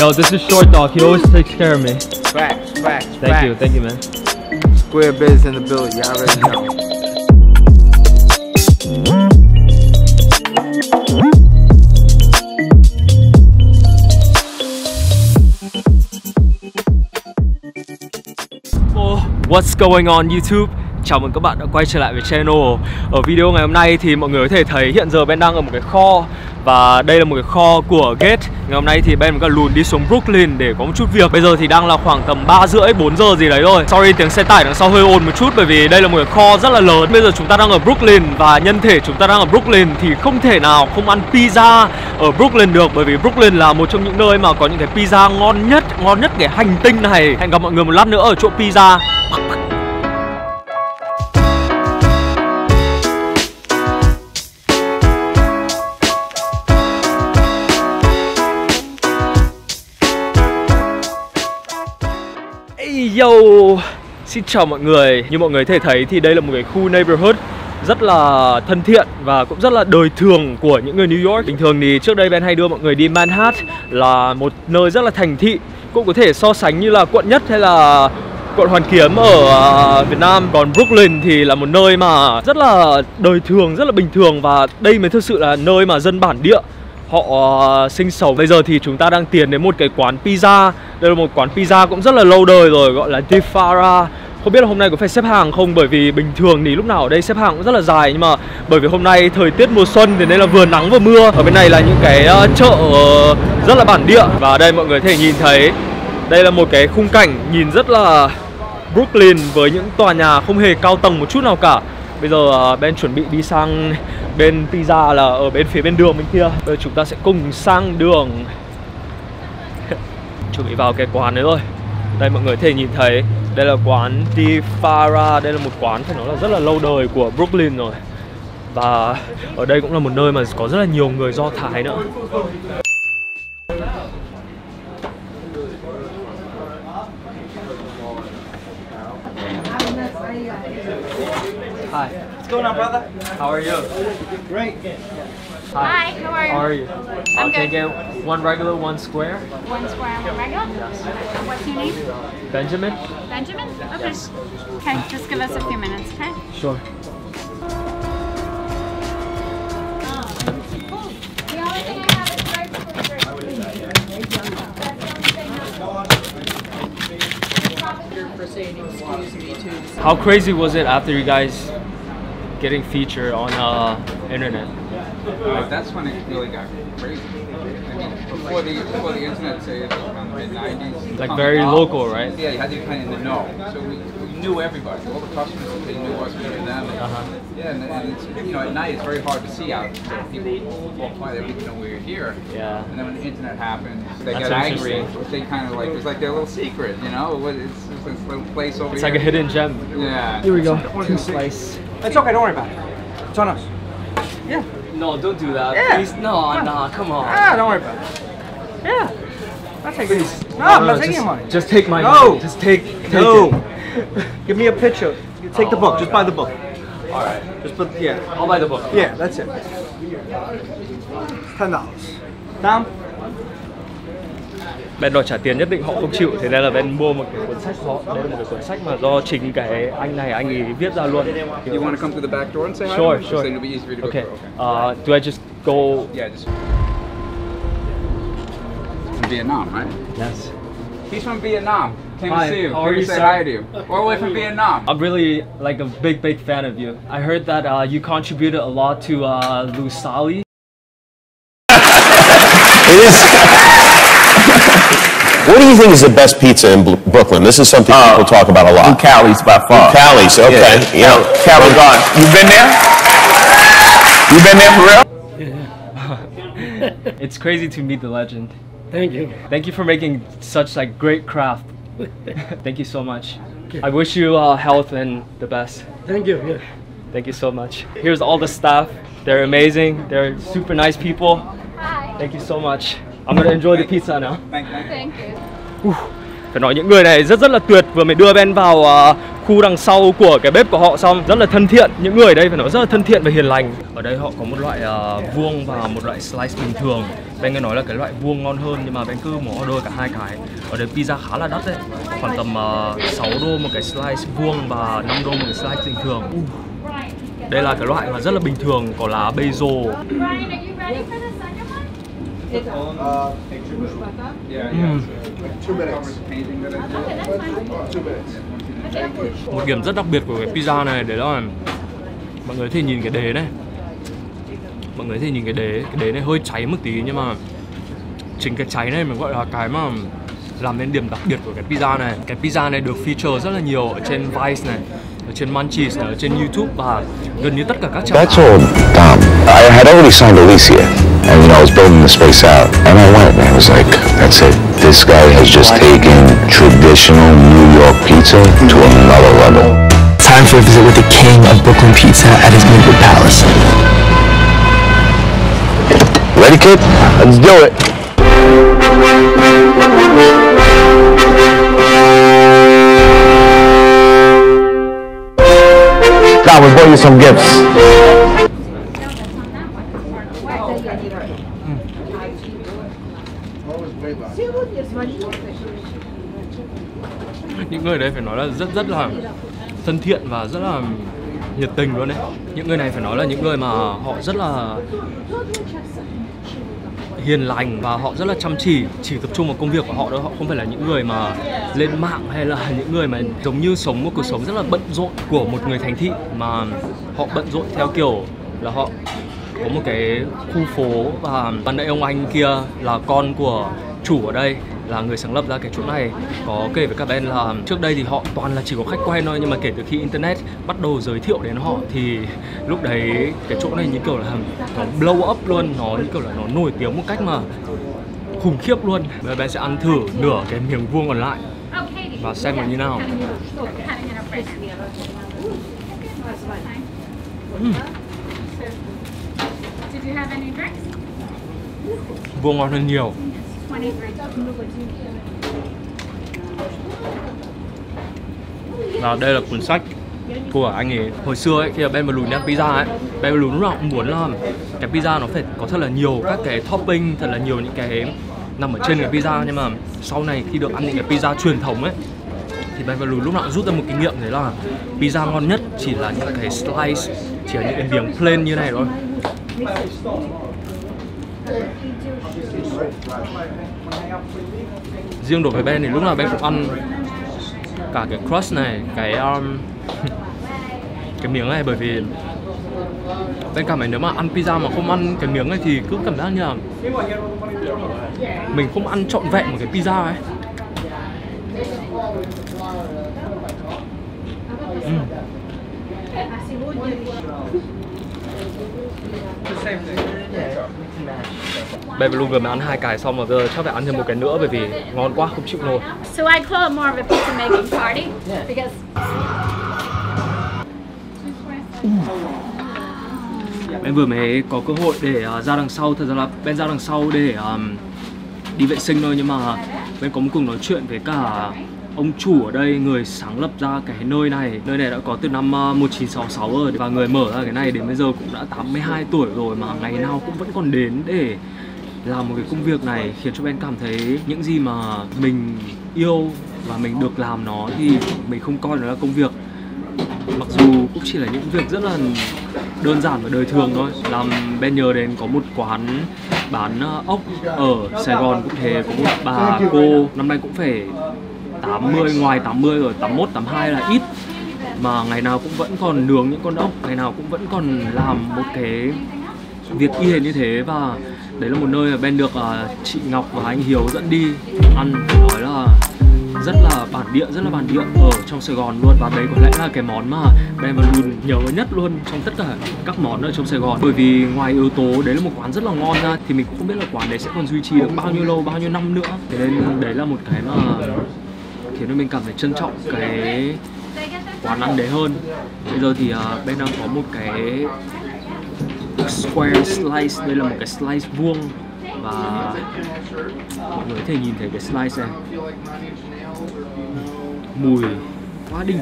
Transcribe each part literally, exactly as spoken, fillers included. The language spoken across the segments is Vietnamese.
Yo, this is Short Dog. He always takes care of me. Facts, facts, Thank facts. you, thank you, man. Square Biz in the building, y'all already know. What's going on YouTube? Chào mừng các bạn đã quay trở lại với channel. Ở video ngày hôm nay thì mọi người có thể thấy hiện giờ Ben đang ở một cái kho. Và đây là một cái kho của Gate. Ngày hôm nay thì Ben mới cả lùn đi xuống Brooklyn để có một chút việc. Bây giờ thì đang là khoảng tầm ba rưỡi, bốn giờ gì đấy thôi. Sorry tiếng xe tải đằng sau hơi ồn một chút, bởi vì đây là một cái kho rất là lớn. Bây giờ chúng ta đang ở Brooklyn, và nhân thể chúng ta đang ở Brooklyn thì không thể nào không ăn pizza ở Brooklyn được. Bởi vì Brooklyn là một trong những nơi mà có những cái pizza ngon nhất, ngon nhất cái hành tinh này. Hẹn gặp mọi người một lát nữa ở chỗ pizza. Yo, xin chào mọi người. Như mọi người có thể thấy thì đây là một cái khu neighborhood rất là thân thiện và cũng rất là đời thường của những người New York. Bình thường thì trước đây Ben hay đưa mọi người đi Manhattan, là một nơi rất là thành thị, cũng có thể so sánh như là quận nhất hay là quận Hoàn Kiếm ở Việt Nam. Còn Brooklyn thì là một nơi mà rất là đời thường, rất là bình thường, và đây mới thực sự là nơi mà dân bản địa họ sinh sống. Bây giờ thì chúng ta đang tiến đến một cái quán pizza. Đây là một quán pizza cũng rất là lâu đời rồi, gọi là Di Fara. Không biết là hôm nay có phải xếp hàng không, bởi vì bình thường thì lúc nào ở đây xếp hàng cũng rất là dài. Nhưng mà bởi vì hôm nay thời tiết mùa xuân thì nên là vừa nắng vừa mưa. Ở bên này là những cái chợ rất là bản địa. Và đây mọi người có thể nhìn thấy, đây là một cái khung cảnh nhìn rất là Brooklyn, với những tòa nhà không hề cao tầng một chút nào cả. Bây giờ Ben chuẩn bị đi sang bên pizza là ở bên phía bên đường bên kia. Bây giờ chúng ta sẽ cùng sang đường. Chuẩn bị vào cái quán đấy rồi. Đây mọi người có thể nhìn thấy, đây là quán Di Fara. Đây là một quán phải nói là rất là lâu đời của Brooklyn rồi. Và ở đây cũng là một nơi mà có rất là nhiều người Do Thái nữa. Hi. What's going on, brother? How are you? Great. Hi. Hi, how are you? How are you? I'm uh, good. Can I get one regular, one square? One square and one regular? Yes. What's your name? Benjamin. Benjamin? Okay. Yes. Okay, just give us a few minutes, okay? Sure. How crazy was it after you guys getting featured on uh, internet? Uh, that's when it really got crazy. I mean, before the before the internet, say it was around the mid nineties. Like very local, right? Yeah, you had to be kind of in the know. So we, we knew everybody. All the customers, they knew us, we knew them. And, uh-huh. Yeah, and, and it's, you know, at night it's very hard to see out. People walk by, they didn't know we were here. Yeah. And then when the internet happened, they that's got angry. They kind of like it was like their little secret, you know? It's this little place over it's here. It's like a hidden gem. Yeah. Here we go. Two slice. It's okay, don't worry about it. It's on us. Yeah. No, don't do that. Yeah. Please, no, no, nah, come on. Ah, don't worry about it. Yeah. I'll take this. No, no, I'm not taking your money. Just take my no. money. Just take, take no. it. Give me a picture. You take oh, the book. Just God. buy the book. All right. Just put, yeah. I'll buy the book. Yeah, that's it. It's ten dollars. Down. Ben đòi trả tiền nhất định họ không chịu, thế nên là Ben mua một cái cuốn sách họ. Đây là một cuốn sách mà do chính cái anh này anh ấy viết ra luôn. You want to come through the back door and say hi? Sure, sure. It'll be easier to go through. Okay. Uh, do I just go? Yeah, just. From Vietnam, right? Yes. He's from Vietnam. Came hi, to see you. How are you? Say hi to you. All the way from Vietnam. I'm really like a big, big fan of you. I heard that uh, you contributed a lot to uh, Lusali. It is. What do you think is the best pizza in Brooklyn? This is something uh, people talk about a lot. Bucali's by far. Bucali's, okay. Yeah. yeah. Bucali's gone. You've been there? You've been there for real? Yeah. It's crazy to meet the legend. Thank you. Thank you for making such like great craft. Thank you so much. Okay. I wish you uh, health and the best. Thank you. Yeah. Thank you so much. Here's all the staff. They're amazing. They're super nice people. Hi. Thank you so much. I'm gonna enjoy the pizza now. Thank you. Thank you. Phải nói những người này rất rất là tuyệt. Vừa mới đưa Ben vào uh, khu đằng sau của cái bếp của họ xong, rất là thân thiện. Những người ở đây phải nói rất là thân thiện và hiền lành. Ở đây họ có một loại uh, vuông và một loại slice bình thường. Ben nghe nói là cái loại vuông ngon hơn, nhưng mà Ben cứ muốn order cả hai cái. Ở đây pizza khá là đắt đấy, khoảng tầm uh, sáu đô một cái slice vuông và năm đô một cái slice bình thường. uh. Đây là cái loại mà rất là bình thường, có lá basil. Mm. Một điểm rất đặc biệt của cái pizza này đấy là mọi người thì nhìn cái đế này, mọi người thì nhìn cái đế, cái đế này hơi cháy một tí, nhưng mà chính cái cháy này mình gọi là cái mà làm nên điểm đặc biệt của cái pizza này. Cái pizza này được feature rất là nhiều ở trên Vice này, ở trên Munchies này, ở trên YouTube và gần như tất cả các trang. That's all, Tom. I had already signed a lease here, and you know I was building the space out, and I went and I was like, that's it. This guy has just taken traditional New York pizza to another level. Time for a visit with the king of Brooklyn pizza at his Midwood Palace. Ready, kid? Let's do it. God, we bought you some gifts. Những người đấy phải nói là rất rất là thân thiện và rất là nhiệt tình luôn đấy. Những người này phải nói là những người mà họ rất là hiền lành và họ rất là chăm chỉ, chỉ tập trung vào công việc của họ thôi. Họ không phải là những người mà lên mạng hay là những người mà giống như sống một cuộc sống rất là bận rộn của một người thành thị, mà họ bận rộn theo kiểu là họ có một cái khu phố. Và ban nãy ông anh kia là con của chủ ở đây, là người sáng lập ra cái chỗ này, có kể với các bạn là trước đây thì họ toàn là chỉ có khách quen thôi, nhưng mà kể từ khi internet bắt đầu giới thiệu đến họ thì lúc đấy cái chỗ này như kiểu là nó blow up luôn, nó như kiểu là nó nổi tiếng một cách mà khủng khiếp luôn. Bây giờ bạn sẽ ăn thử nửa cái miếng vuông còn lại và xem nó như nào. uhm. Vuông ngon hơn nhiều. Và đây là cuốn sách của anh ấy. Hồi xưa ấy, khi mà Ben Benjamin ăn pizza ấy, Benjamin lúc nào cũng muốn là cái pizza nó phải có thật là nhiều các cái topping, thật là nhiều những cái nằm ở trên cái pizza. Nhưng mà sau này khi được ăn những cái pizza truyền thống ấy thì Benjamin lúc nào cũng rút ra một kinh nghiệm, đấy là pizza ngon nhất chỉ là những cái slice, chỉ là những cái miếng plain như này thôi. Riêng đối với Ben thì lúc nào Ben cũng ăn cả cái crust này, cái um, cái miếng này, bởi vì Ben cảm thấy nếu mà ăn pizza mà không ăn cái miếng này thì cứ cảm giác như là mình không ăn trọn vẹn một cái pizza ấy. uhm. Beverly vừa mới ăn hai cái xong mà giờ chắc phải ăn thêm một cái nữa bởi vì ngon quá không chịu nổi. So I call it more of a pizza making party because Ben vừa mới có cơ hội để uh, ra đằng sau. Thật ra là Ben ra đằng sau để um, đi vệ sinh thôi, nhưng mà Ben có một cuộc nói chuyện với cả ông chủ ở đây, người sáng lập ra cái nơi này. Nơi này đã có từ năm một nghìn chín trăm sáu mươi sáu rồi, và người mở ra cái này đến bây giờ cũng đã tám mươi hai tuổi rồi mà ngày nào cũng vẫn còn đến để làm một cái công việc này, khiến cho Ben cảm thấy những gì mà mình yêu và mình được làm nó thì mình không coi nó là công việc. Mặc dù cũng chỉ là những việc rất là đơn giản và đời thường thôi. Làm Ben nhớ đến có một quán bán ốc ở Sài Gòn cũng thế, có một bà cô năm nay cũng phải tám mươi, ngoài tám mươi rồi, tám mốt, tám hai là ít, mà ngày nào cũng vẫn còn nướng những con ốc, ngày nào cũng vẫn còn làm một cái việc y hệt như thế. Và đấy là một nơi mà Ben được uh, chị Ngọc và anh Hiếu dẫn đi ăn, phải nói là rất là bản địa, rất là bản địa ở trong Sài Gòn luôn. Và đấy có lẽ là cái món mà Ben vẫn luôn nhớ nhất luôn trong tất cả các món ở trong Sài Gòn, bởi vì ngoài yếu tố đấy là một quán rất là ngon ra thì mình cũng không biết là quán đấy sẽ còn duy trì được bao nhiêu lâu, bao nhiêu năm nữa. Thế nên đấy là một cái mà khiến cho mình cảm thấy trân trọng cái quán ăn đấy hơn. Bây giờ thì uh, bên đang có một cái square slice, đây là một cái slice vuông Và mọi người có thể nhìn thấy cái slice này, mùi quá đỉnh,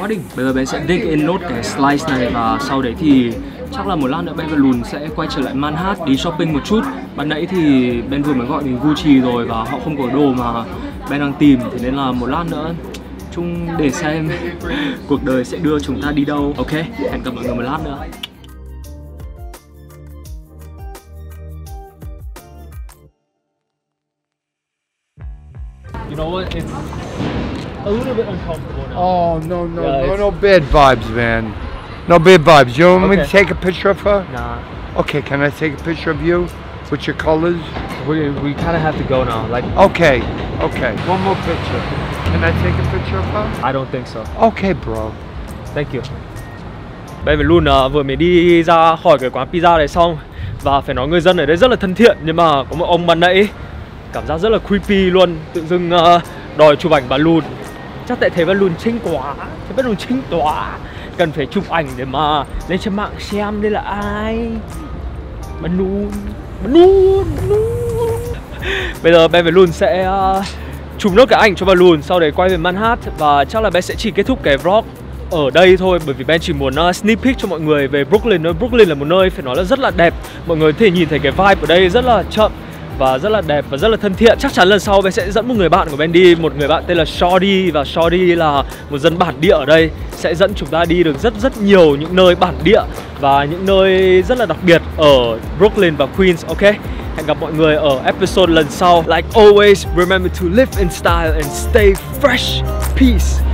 quá đỉnh. Bây giờ bé sẽ dig in nốt cái slice này và sau đấy thì chắc là một lát nữa Benjamin sẽ quay trở lại Manhattan đi shopping một chút. Ban nãy thì Ben vừa mới gọi mình Gucci rồi và họ không có đồ mà Ben đang tìm, thế nên là một lát nữa chung để xem cuộc đời sẽ đưa chúng ta đi đâu. Ok, hẹn gặp mọi người một lát nữa. You know what? It's a little bit uncomfortable now. Oh no no yeah, no no bad vibes, man. No bad vibes. You want okay. me to take a picture of her? Nah. Okay, can I take a picture of you with your colors? We we kind of have to go now. Like. Okay. Okay. One more picture. Can I take a picture of her? I don't think so. Okay, bro. Thank you. Benjamin vừa mới đi ra khỏi cái quán pizza này xong và phải nói người dân ở đây rất là thân thiện, nhưng mà có một ông ban nãy cảm giác rất là creepy luôn, tự dưng uh, đòi chụp ảnh Benjamin. Chắc tại thấy Benjamin chinh quá, thấy Benjamin chinh quá, cần phải chụp ảnh để mà lên trên mạng xem đây là ai. Benjamin, Benjamin, Benjamin. Bây giờ Benjamin sẽ uh, chụp nốt cái ảnh cho Benjamin, sau đấy quay về Manhattan. Và chắc là Ben sẽ chỉ kết thúc cái vlog ở đây thôi, bởi vì Ben chỉ muốn uh, sneak peek cho mọi người về Brooklyn thôi. Brooklyn là một nơi phải nói là rất là đẹp. Mọi người có thể nhìn thấy cái vibe ở đây rất là chậm và rất là đẹp và rất là thân thiện. Chắc chắn lần sau Ben sẽ dẫn một người bạn của Ben đi, một người bạn tên là Shorty, và Shorty là một dân bản địa ở đây, sẽ dẫn chúng ta đi được rất rất nhiều những nơi bản địa và những nơi rất là đặc biệt ở Brooklyn và Queens. Ok, hẹn gặp mọi người ở episode lần sau. Like always, remember to live in style and stay fresh. Peace.